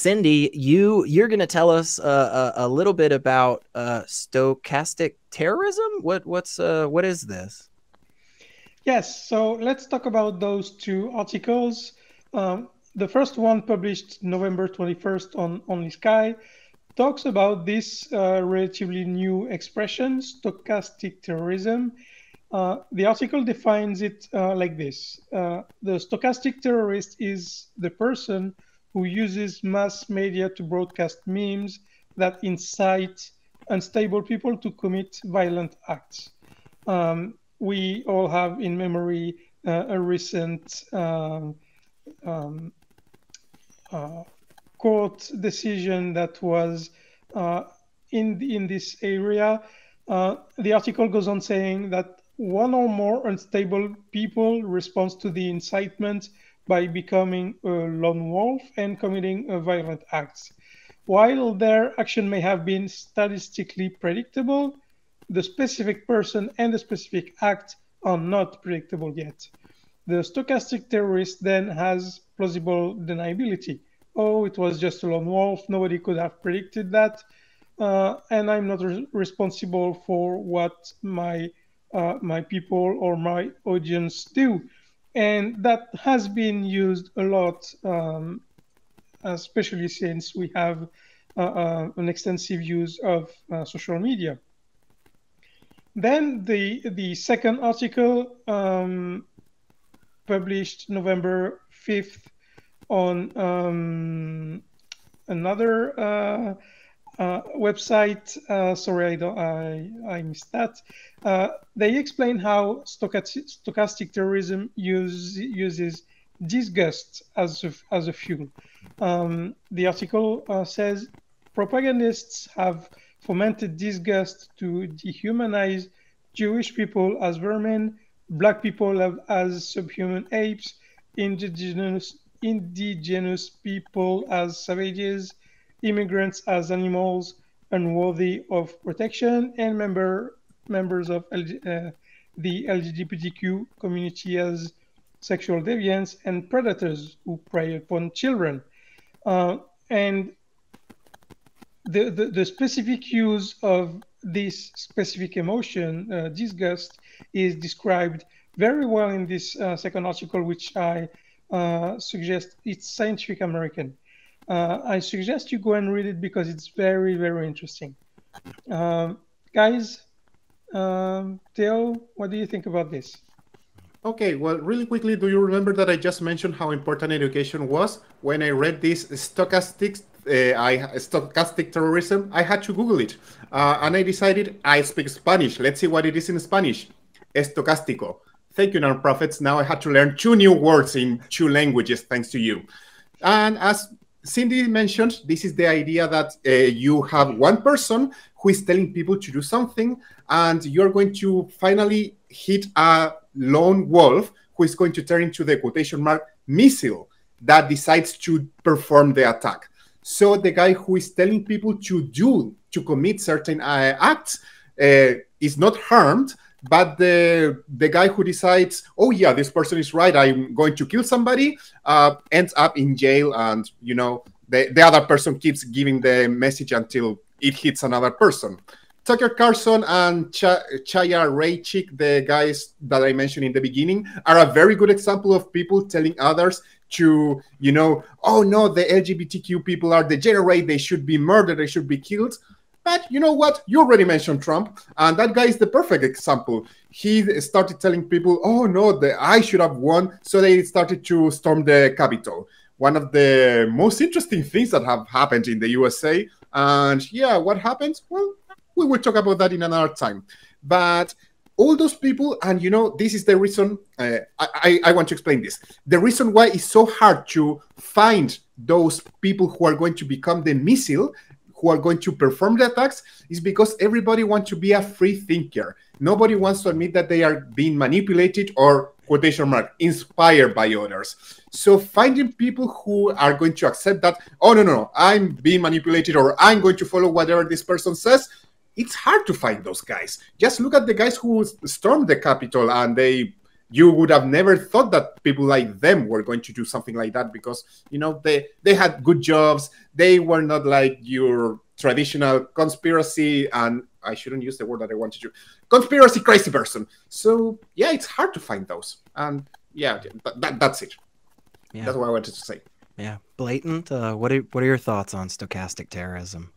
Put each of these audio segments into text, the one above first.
Cindy, you're going to tell us a little bit about stochastic terrorism. What is this? Yes, so let's talk about those two articles. The first one, published November 21st on OnlySky, talks about this relatively new expression, stochastic terrorism. The article defines it like this. The stochastic terrorist is the person who uses mass media to broadcast memes that incite unstable people to commit violent acts. We all have in memory a recent court decision that was in this area. The article goes on saying that one or more unstable people responds to the incitement by becoming a lone wolf and committing violent acts. While their action may have been statistically predictable, the specific person and the specific act are not predictable yet. The stochastic terrorist then has plausible deniability. Oh, it was just a lone wolf. Nobody could have predicted that. And I'm not responsible for what my people or my audience do. And that has been used a lot, especially since we have an extensive use of social media. Then the second article, published November 5th, on another website. Sorry, I missed that. They explain how stochastic terrorism uses disgust as a fuel. The article says propagandists have fomented disgust to dehumanize Jewish people as vermin, Black people as subhuman apes, indigenous people as savages, immigrants as animals unworthy of protection, and members of the LGBTQ community as sexual deviants and predators who prey upon children. And the specific use of this specific emotion, disgust, is described very well in this second article, which I suggest. It's Scientific American. I suggest you go and read it because it's very, very interesting. Guys, Theo, what do you think about this? Okay, well, really quickly, do you remember that I just mentioned how important education was? When I read this stochastic terrorism, I had to Google it. And I decided I speak Spanish. Let's see what it is in Spanish. Estocástico. Thank you, nonprofits. Now I had to learn two new words in two languages, thanks to you. And as Cindy mentioned, this is the idea that you have one person who is telling people to do something, and you're going to finally hit a lone wolf who is going to turn into the quotation mark missile that decides to perform the attack. So the guy who is telling people to commit certain acts is not harmed, but the guy who decides, oh yeah, this person is right, I'm going to kill somebody, ends up in jail, and you know, the other person keeps giving the message until it hits another person. Tucker Carlson and Chaya Raychik, the guys that I mentioned in the beginning, are a very good example of people telling others to, you know, oh no, the LGBTQ people are degenerate, they should be murdered, they should be killed. But you know what? You already mentioned Trump, and that guy is the perfect example. He started telling people, oh no, I should have won, so they started to storm the Capitol. One of the most interesting things that have happened in the USA. And yeah, what happens? Well, we will talk about that in another time. But all those people, and you know, this is the reason, I want to explain this. The reason why it's so hard to find those people who are going to become the missile, who are going to perform the attacks, is because everybody wants to be a free thinker. Nobody wants to admit that they are being manipulated or, quotation mark, inspired by others. So finding people who are going to accept that, oh, no, no, no, I'm being manipulated, or I'm going to follow whatever this person says, it's hard to find those guys. Just look at the guys who stormed the Capitol and they you would have never thought that people like them were going to do something like that, because, you know, they had good jobs. They were not like your traditional conspiracy, and I shouldn't use the word that I wanted to, conspiracy crazy person. So yeah, it's hard to find those. And yeah, that's it. Yeah. That's what I wanted to say. Yeah. Blatant, what are your thoughts on stochastic terrorism?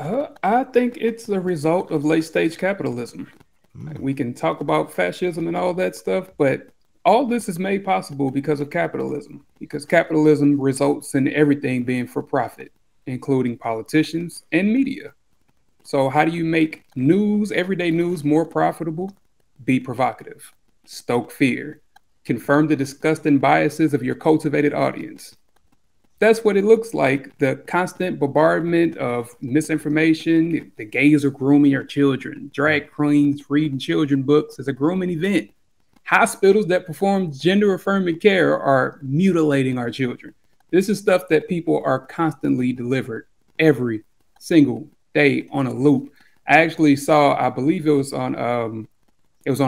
I think it's the result of late-stage capitalism. Like, we can talk about fascism and all that stuff, but all this is made possible because of capitalism, because capitalism results in everything being for profit, including politicians and media. So how do you make news, everyday news, more profitable? Be provocative, stoke fear, confirm the disgust and biases of your cultivated audience. That's what it looks like, the constant bombardment of misinformation. The gays are grooming our children. Drag queens reading children's books is a grooming event. Hospitals that perform gender-affirming care are mutilating our children. This is stuff that people are constantly delivered every single day on a loop. I actually saw, I believe it was on an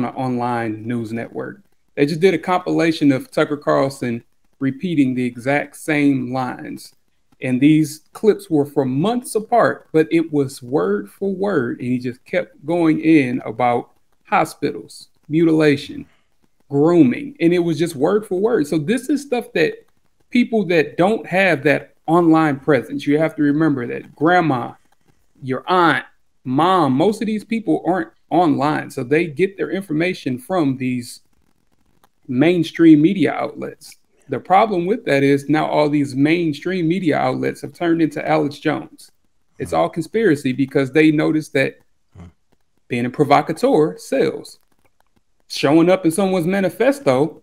online news network. They just did a compilation of Tucker Carlson repeating the exact same lines. And these clips were from months apart, but it was word for word. And he just kept going in about hospitals, mutilation, grooming. And it was just word for word. So this is stuff that people that don't have that online presence, you have to remember that grandma, your aunt, mom, most of these people aren't online. So they get their information from these mainstream media outlets. The problem with that is now all these mainstream media outlets have turned into Alex Jones. It's all conspiracy because they noticed that being a provocateur sells. Showing up in someone's manifesto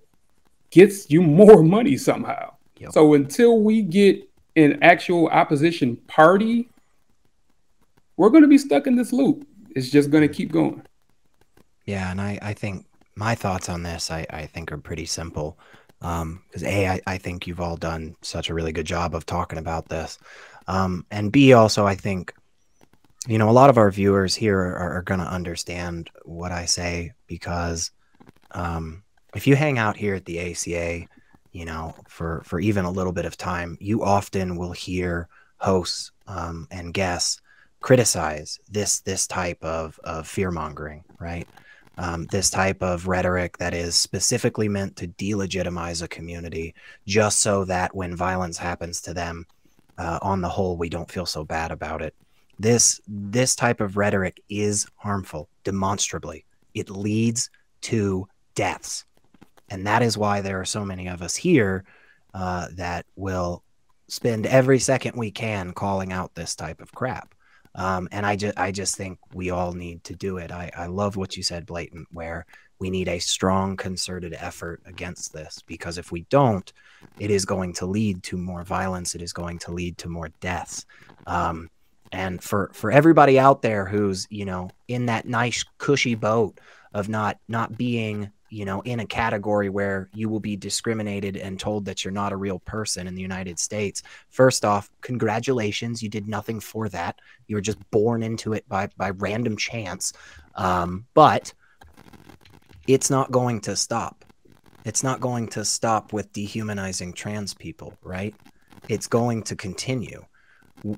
gets you more money somehow. Yep. So until we get an actual opposition party, we're going to be stuck in this loop. It's just going to keep going. Yeah, and I think my thoughts on this, I think are pretty simple. Because A, I think you've all done such a really good job of talking about this. And B, also, I think, you know, a lot of our viewers here are going to understand what I say, because if you hang out here at the ACA, you know, for even a little bit of time, you often will hear hosts and guests criticize this type of fear mongering, right? This type of rhetoric that is specifically meant to delegitimize a community, just so that when violence happens to them, on the whole, we don't feel so bad about it. This type of rhetoric is harmful, demonstrably. It leads to deaths. And that is why there are so many of us here that will spend every second we can calling out this type of crap. And I just think we all need to do it. I love what you said, Blatant, where we need a strong, concerted effort against this, because if we don't, it is going to lead to more violence. It is going to lead to more deaths. And for everybody out there who's, you know, in that nice, cushy boat of not being, you know, in a category where you will be discriminated and told that you're not a real person in the United States. First off, congratulations. You did nothing for that. You were just born into it by random chance. But it's not going to stop. It's not going to stop with dehumanizing trans people, right? It's going to continue.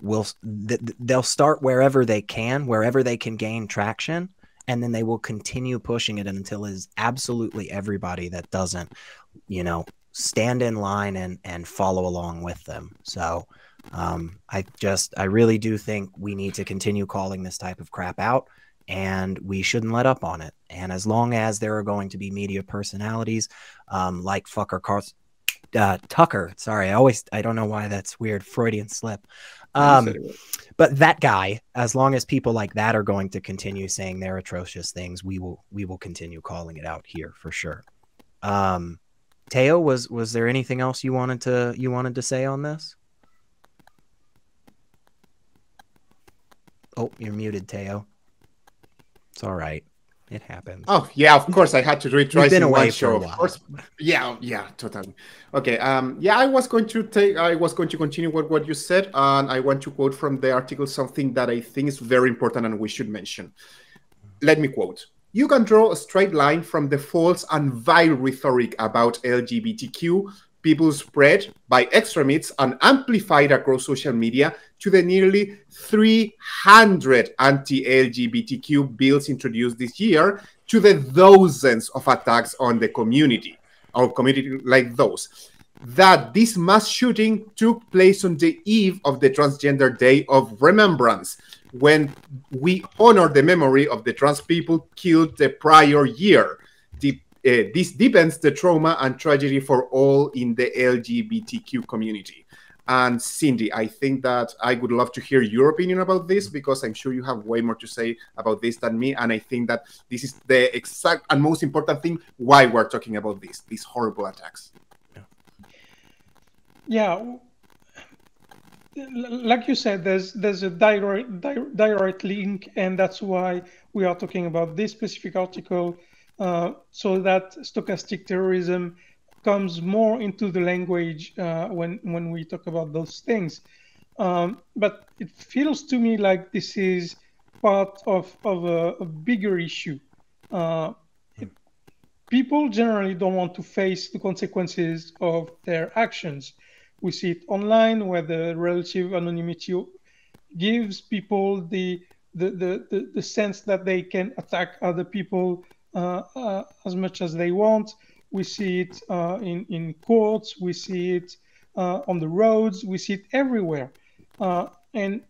They'll start wherever they can gain traction. And then they will continue pushing it until it is absolutely everybody that doesn't, you know, stand in line and follow along with them. So I really do think we need to continue calling this type of crap out, and we shouldn't let up on it. And as long as there are going to be media personalities like Tucker, sorry, I don't know why that's weird, Freudian slip. But that guy, as long as people like that are going to continue saying their atrocious things, we will continue calling it out here for sure. Teo, was there anything else you wanted to say on this? Oh, you're muted, Teo. It's all right. It happened. Oh yeah, of course I had to do it twice in one show. Of course, yeah, totally. Okay, yeah, I was going to continue with what you said, and I want to quote from the article something that I think is very important and we should mention. Let me quote: You can draw a straight line from the false and vile rhetoric about LGBTQ people spread by extremists and amplified across social media to the nearly 300 anti-LGBTQ bills introduced this year, to the dozens of attacks on the community, or community like those. That this mass shooting took place on the eve of the Transgender Day of Remembrance, when we honor the memory of the trans people killed the prior year. This deepens the trauma and tragedy for all in the LGBTQ community. And Cindy, I think that I would love to hear your opinion about this, because I'm sure you have way more to say about this than me. And I think that this is the exact and most important thing why we're talking about this, these horrible attacks. Yeah, like you said, there's a direct link, and that's why we are talking about this specific article, so that stochastic terrorism comes more into the language when we talk about those things. But it feels to me like this is part of a bigger issue. People generally don't want to face the consequences of their actions. We see it online, where the relative anonymity gives people the sense that they can attack other people as much as they want. We see it in courts. We see it on the roads. We see it everywhere. And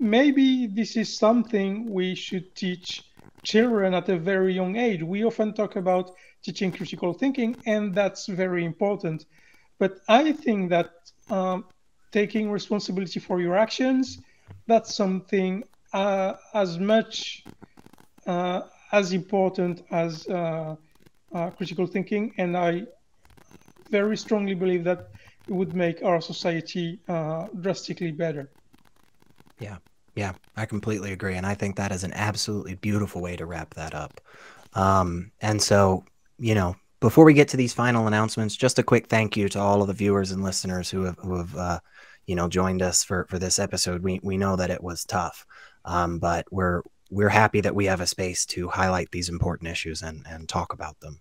maybe this is something we should teach children at a very young age. We often talk about teaching critical thinking, and that's very important. But I think that taking responsibility for your actions, that's something as much as important as critical thinking. And I very strongly believe that it would make our society drastically better. Yeah, yeah, I completely agree. And I think that is an absolutely beautiful way to wrap that up. And so, you know, before we get to these final announcements, just a quick thank you to all of the viewers and listeners who have you know, joined us for this episode. We know that it was tough, but we're happy that we have a space to highlight these important issues and talk about them.